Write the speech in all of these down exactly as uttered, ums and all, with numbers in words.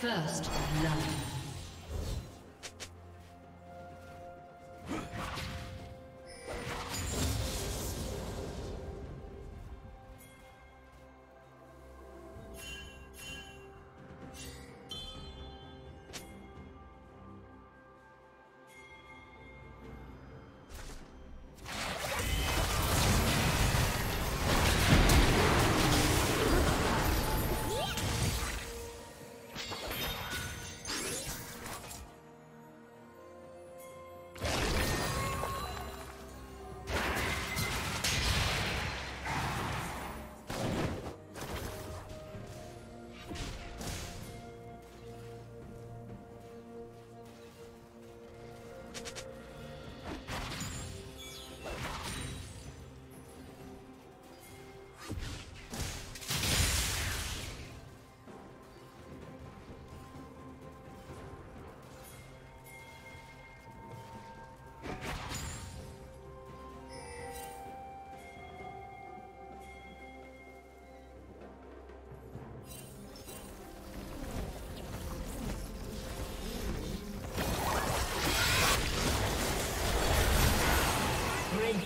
First love.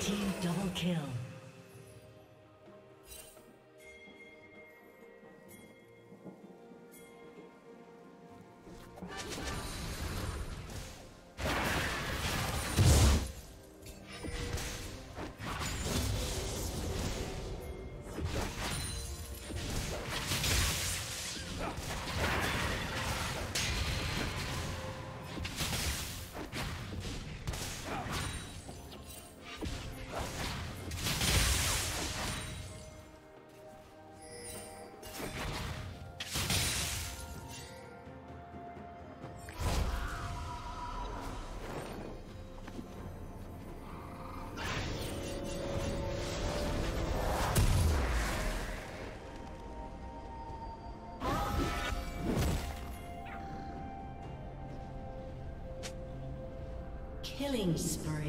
Team double kill. Killing spree.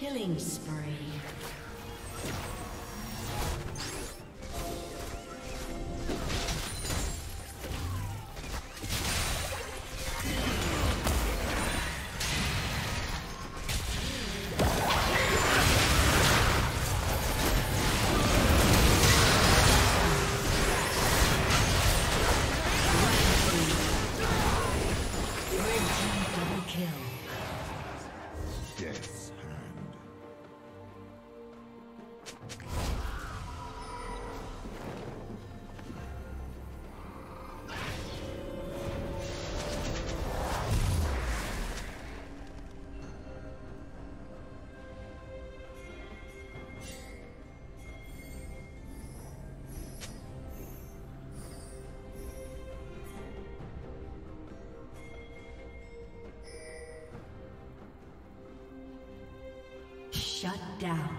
Killing spree. Shut down.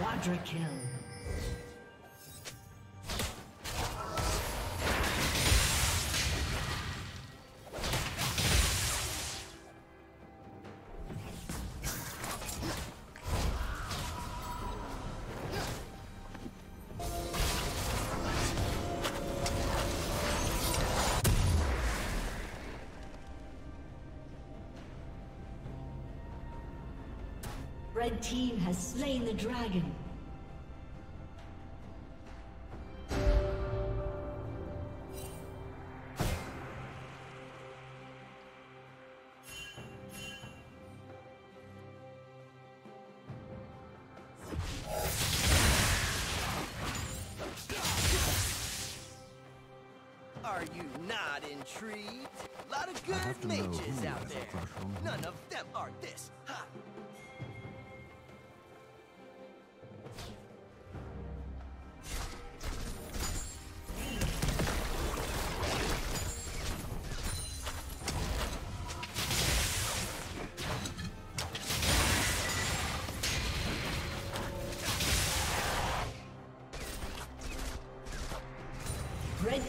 Quadra kill. Red team has slain the dragon. Are you not intrigued? A lot of good mages out there. None of them are this hot. Red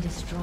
been destroyed.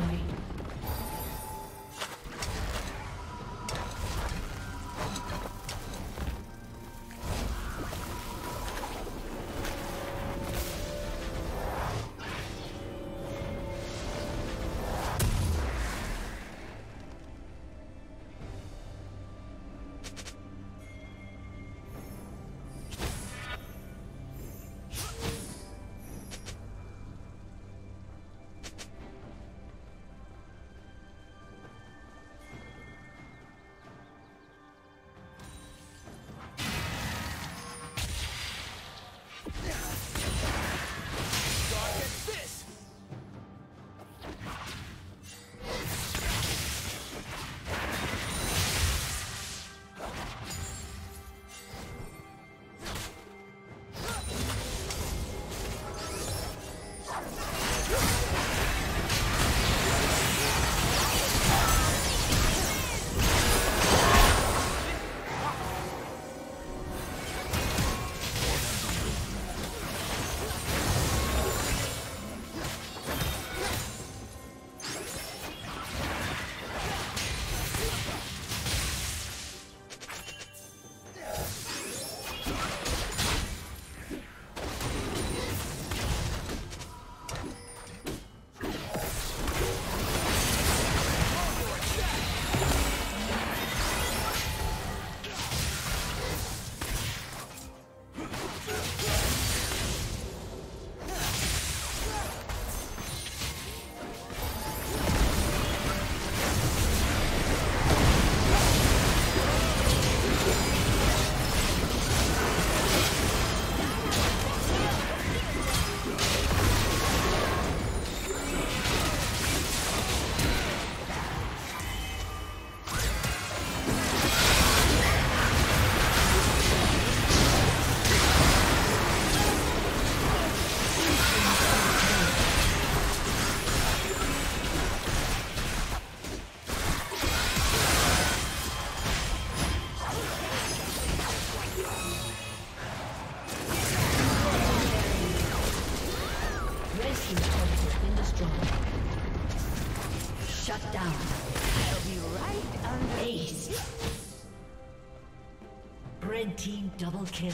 Team double kill.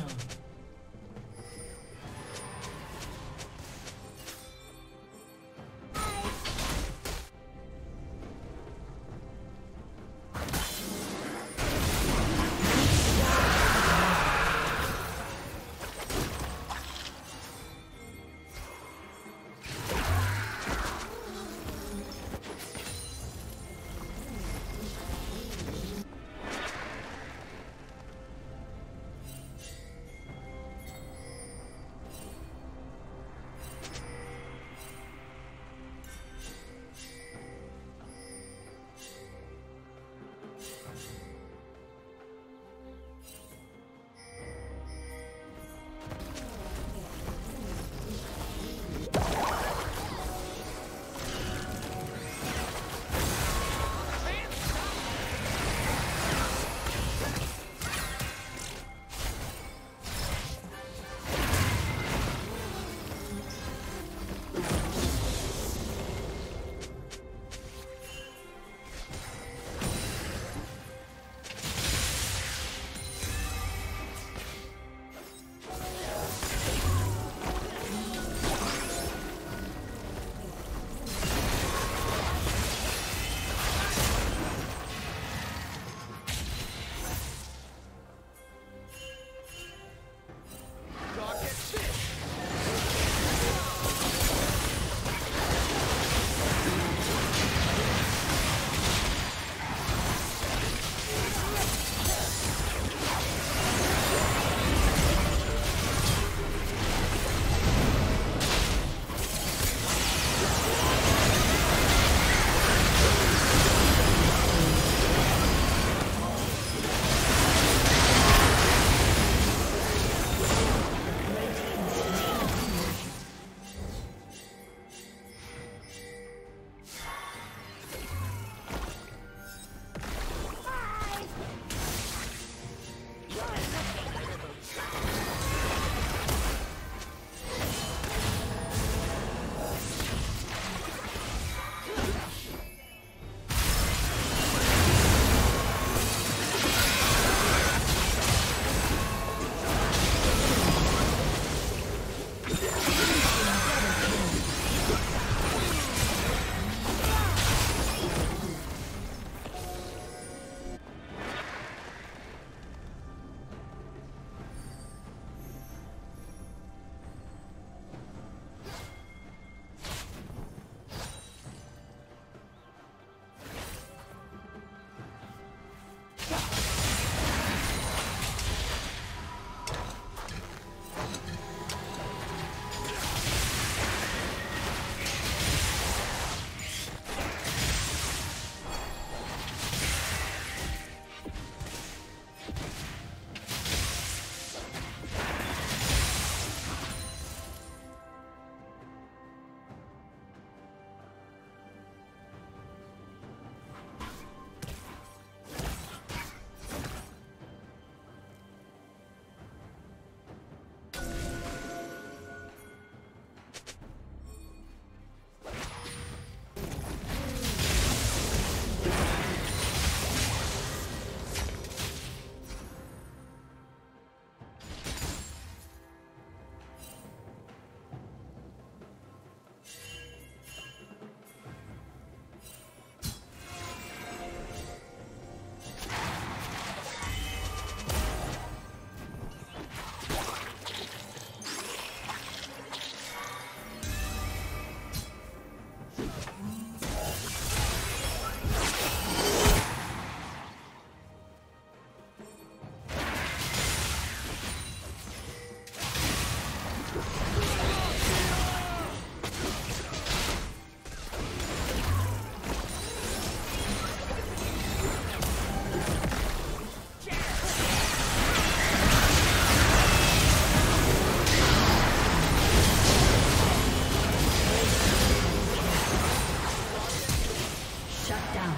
down.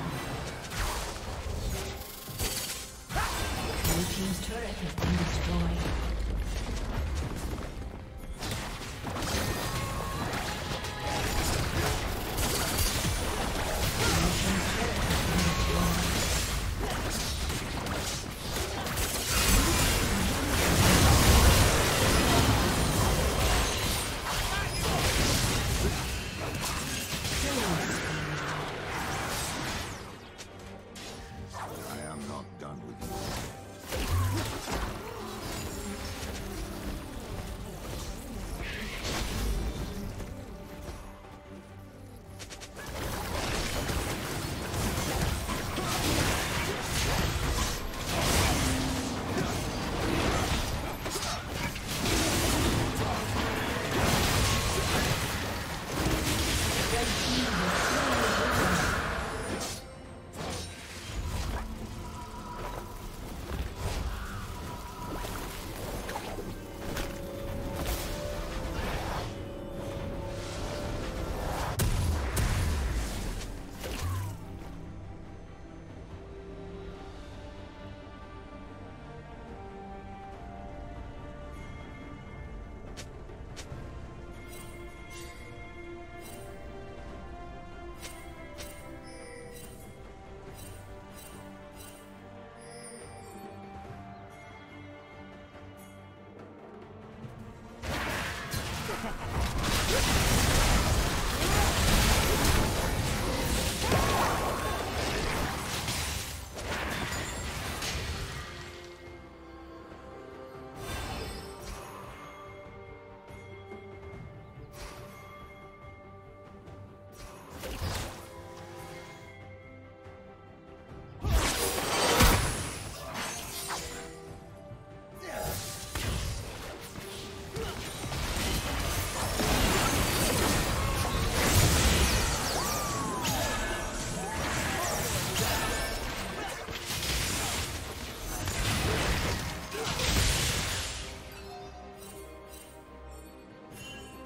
Blue team's turret has been destroyed.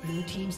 Blue team's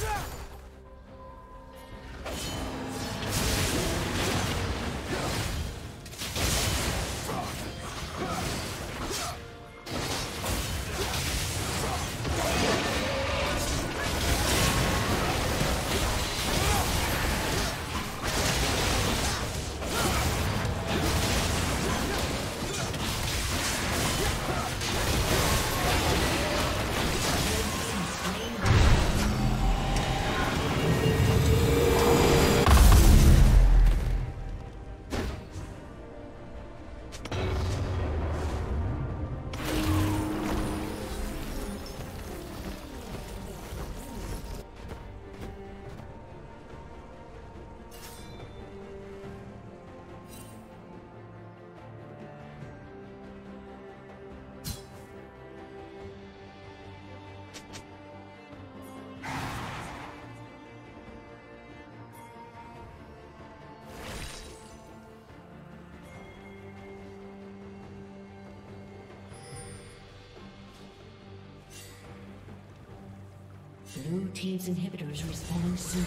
Yeah. Blue team's inhibitors respawning soon.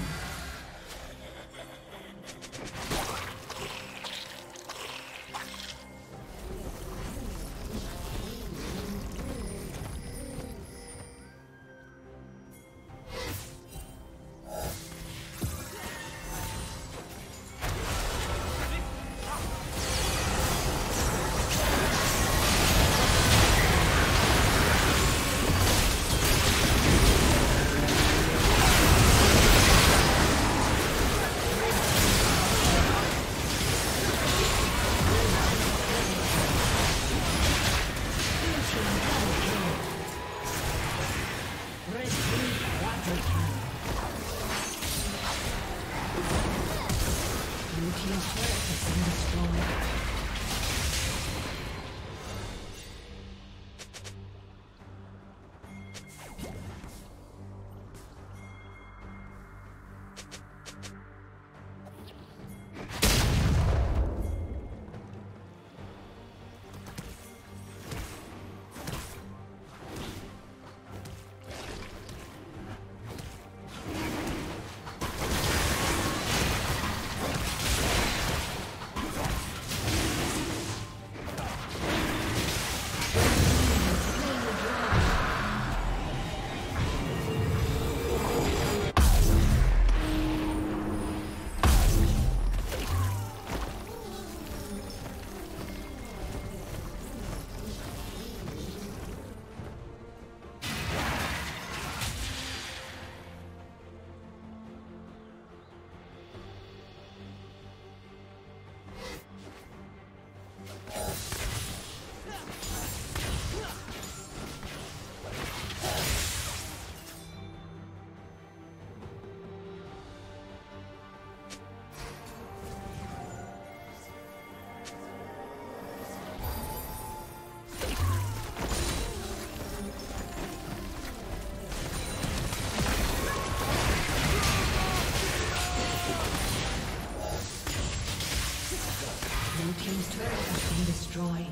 Destroyed.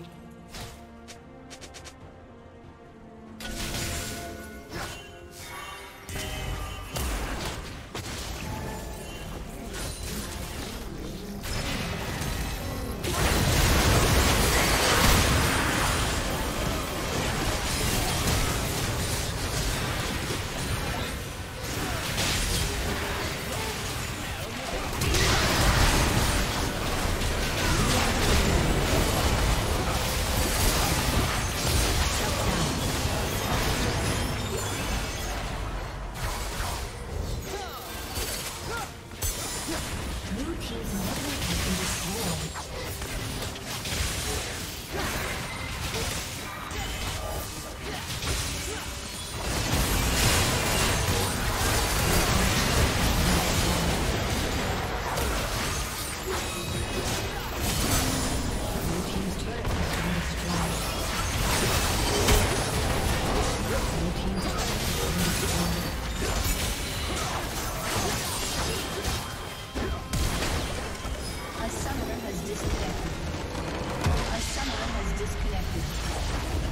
A summoner has disconnected. A summoner has disconnected.